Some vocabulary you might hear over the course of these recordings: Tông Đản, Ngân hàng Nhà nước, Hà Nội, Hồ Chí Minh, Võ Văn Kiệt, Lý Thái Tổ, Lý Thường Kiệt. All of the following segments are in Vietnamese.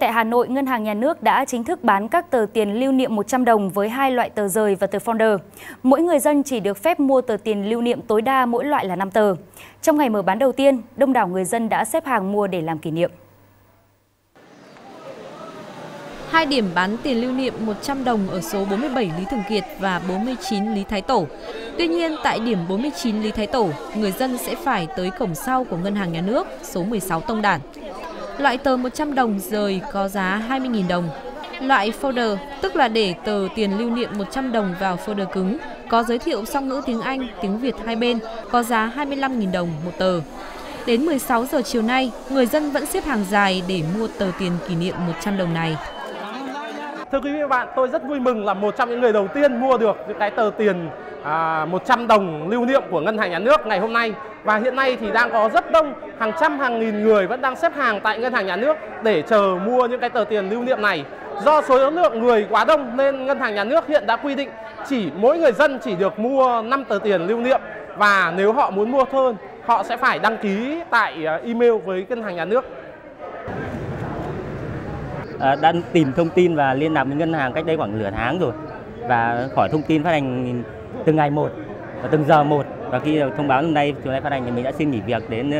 nay tại Hà Nội, Ngân hàng Nhà nước đã chính thức bán các tờ tiền lưu niệm 100 đồng với hai loại tờ rời và tờ founder. Mỗi người dân chỉ được phép mua tờ tiền lưu niệm tối đa mỗi loại là 5 tờ. Trong ngày mở bán đầu tiên, đông đảo người dân đã xếp hàng mua để làm kỷ niệm. Hai điểm bán tiền lưu niệm 100 đồng ở số 47 Lý Thường Kiệt và 49 Lý Thái Tổ. Tuy nhiên, tại điểm 49 Lý Thái Tổ, người dân sẽ phải tới cổng sau của Ngân hàng Nhà nước số 16 Tông Đản. Loại tờ 100 đồng rời có giá 20.000 đồng. Loại folder, tức là để tờ tiền lưu niệm 100 đồng vào folder cứng, có giới thiệu song ngữ tiếng Anh, tiếng Việt hai bên, có giá 25.000 đồng một tờ. Đến 16 giờ chiều nay, người dân vẫn xếp hàng dài để mua tờ tiền kỷ niệm 100 đồng này. Thưa quý vị và các bạn, tôi rất vui mừng là một trong những người đầu tiên mua được những cái tờ tiền 100 đồng lưu niệm của Ngân hàng Nhà nước ngày hôm nay. Và hiện nay thì đang có rất đông, hàng trăm hàng nghìn người vẫn đang xếp hàng tại Ngân hàng Nhà nước để chờ mua những cái tờ tiền lưu niệm này. Do số lượng người quá đông nên Ngân hàng Nhà nước hiện đã quy định mỗi người dân chỉ được mua 5 tờ tiền lưu niệm. Và nếu họ muốn mua hơn, họ sẽ phải đăng ký tại email với Ngân hàng Nhà nước. Đang tìm thông tin và liên lạc với ngân hàng cách đây khoảng nửa tháng rồi, và hỏi thông tin phát hành từng ngày một và từng giờ một, và khi thông báo hôm nay chiều nay phát hành thì mình đã xin nghỉ việc đến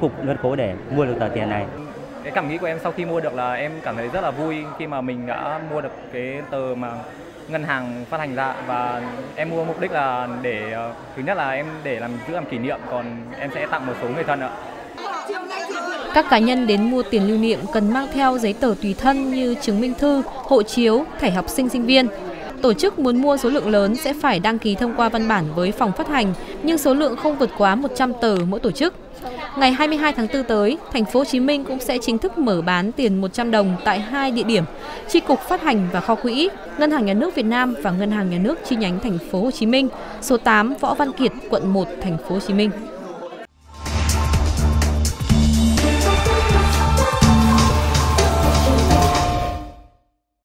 cục ngân khố để mua được tờ tiền này. Cái cảm nghĩ của em sau khi mua được là em cảm thấy rất là vui khi mà mình đã mua được cái tờ mà ngân hàng phát hành ra, và em mua mục đích là để thứ nhất là em để giữ làm kỷ niệm, còn em sẽ tặng một số người thân ạ. Các cá nhân đến mua tiền lưu niệm cần mang theo giấy tờ tùy thân như chứng minh thư, hộ chiếu, thẻ học sinh sinh viên. Tổ chức muốn mua số lượng lớn sẽ phải đăng ký thông qua văn bản với phòng phát hành, nhưng số lượng không vượt quá 100 tờ mỗi tổ chức. Ngày 22 tháng 4 tới, thành phố Hồ Chí Minh cũng sẽ chính thức mở bán tiền 100 đồng tại hai địa điểm: Chi cục Phát hành và Kho quỹ, Ngân hàng Nhà nước Việt Nam và Ngân hàng Nhà nước chi nhánh thành phố Hồ Chí Minh, số 8 Võ Văn Kiệt, quận 1, thành phố Hồ Chí Minh.